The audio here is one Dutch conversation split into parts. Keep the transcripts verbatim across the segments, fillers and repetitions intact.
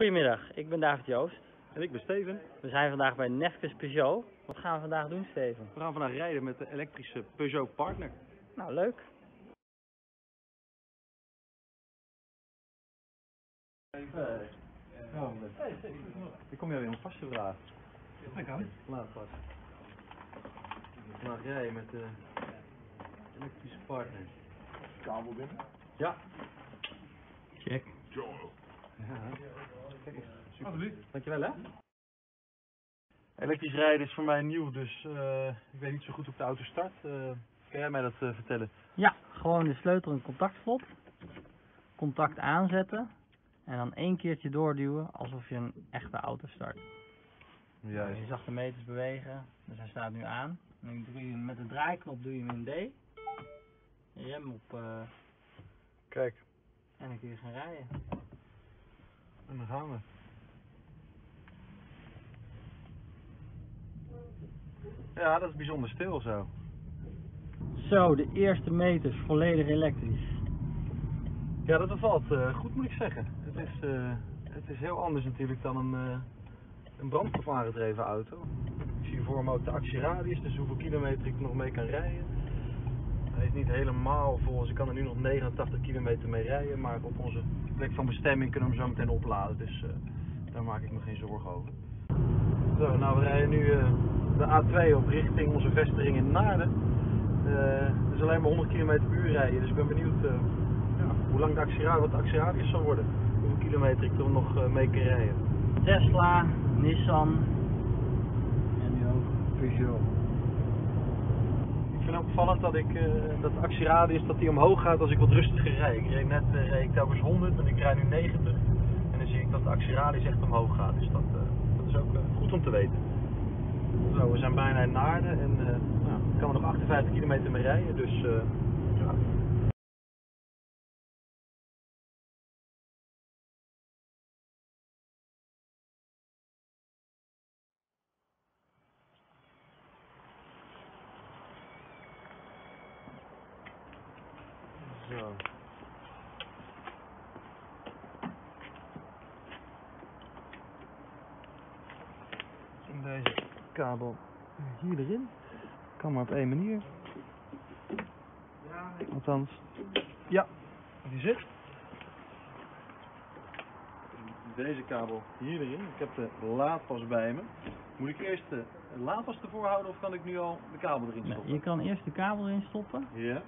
Goedemiddag, ik ben David Joost. En ik ben Steven. We zijn vandaag bij Nefkens Peugeot. Wat gaan we vandaag doen, Steven? We gaan vandaag rijden met de elektrische Peugeot Partner. Nou, leuk. Even. Ja, ik kom jou weer om vast te vragen. Dat kan. Laat vast. We gaan vandaag rijden met de elektrische Partner. Kabel binnen? Ja. Check. Ja, super. Dankjewel, hè? Elektrisch rijden is voor mij nieuw, dus uh, ik weet niet zo goed hoe ik de auto start. Uh, kan jij mij dat uh, vertellen? Ja, gewoon de sleutel in contactslot. Contact aanzetten. En dan één keertje doorduwen, alsof je een echte auto start. Juist. Dus je zag de meters bewegen, dus hij staat nu aan. En doe je met de draaiknop doe je hem in D. Rem op... Uh... Kijk. En dan kun je gaan rijden. En dan gaan we. Ja, dat is bijzonder stil zo. Zo, de eerste meters volledig elektrisch. Ja, dat bevalt uh, goed, moet ik zeggen. Het is, uh, het is heel anders natuurlijk dan een, uh, een brandgevaar gedreven auto. Ik zie voor me ook de actieradius, dus hoeveel kilometer ik er nog mee kan rijden. Hij is niet helemaal vol, dus ik kan er nu nog negenentachtig kilometer mee rijden, maar op onze plek van bestemming kunnen we hem zo meteen opladen, dus uh, daar maak ik me geen zorgen over. Zo, nou we rijden nu uh, de A twee op richting onze vestiging in Naarden. Het is alleen maar honderd kilometer per uur rijden, dus ik ben benieuwd uh, ja, hoe lang de actieradius, wat de actieradius zal worden, hoeveel kilometer ik er nog uh, mee kan rijden. Tesla, Nissan en nu ook Peugeot. Ik vind het opvallend dat, ik, uh, dat de actieradius dat die omhoog gaat als ik wat rustiger rijd. Ik reed net uh, reed ik telkens honderd en ik rijd nu negentig. En dan zie ik dat de actieradius echt omhoog gaat. Dus dat, uh, dat is ook uh, goed om te weten. Zo, we zijn bijna in Naarden en uh, nou, ik kan er nog achtenvijftig kilometer mee rijden. Dus uh, ja. Zo. En deze kabel hier erin. Kan maar op één manier. Althans. Ja, die zit. Deze kabel hier erin. Ik heb de laadpas bij me. Moet ik eerst de laadpas ervoor houden of kan ik nu al de kabel erin stoppen? Nee, je kan eerst de kabel erin stoppen. Ja.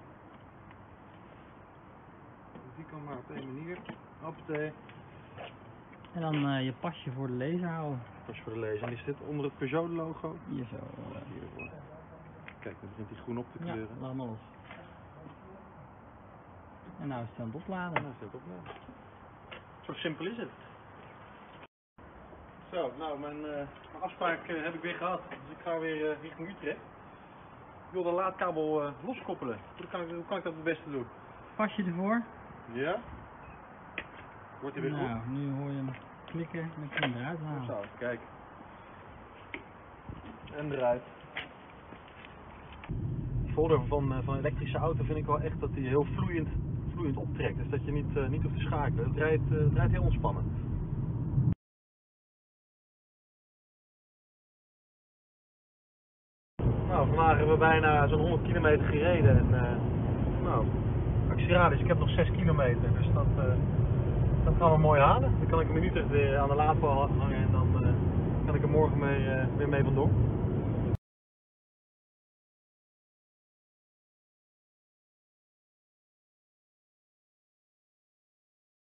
Die kan maar op één manier. Hoppatee. En dan uh, je pasje voor de laser houden. Pasje voor de laser. En is dit onder het Peugeot logo? Hier zo. Uh, hier. Kijk, dan begint die groen op te kleuren. Ja, laat maar los. En nou is het aan het opladen. Nou is het opladen. Zo simpel is het. Zo, nou mijn, uh, mijn afspraak uh, heb ik weer gehad. Dus ik ga weer uh, richting Utrecht. Ik wil de laadkabel uh, loskoppelen. Hoe kan, ik, hoe kan ik dat het beste doen? Pasje ervoor. Ja. Wordt hij weer nou, goed? Nu hoor je hem klikken en kun je eruit halen. Zo, kijk. En eruit. Het voordeel van, van een elektrische auto vind ik wel echt dat hij heel vloeiend, vloeiend optrekt. Dus dat je niet, uh, niet hoeft te schakelen. Het rijdt, uh, het rijdt heel ontspannen. Nou, vandaag hebben we bijna zo'n honderd kilometer gereden. En, uh, nou... actieradius, ik heb nog zes kilometer, dus dat, uh, dat gaan we mooi halen. Dan kan ik hem in Utrecht weer aan de laadpaal hangen en dan uh, kan ik er morgen mee, uh, weer mee vandoor.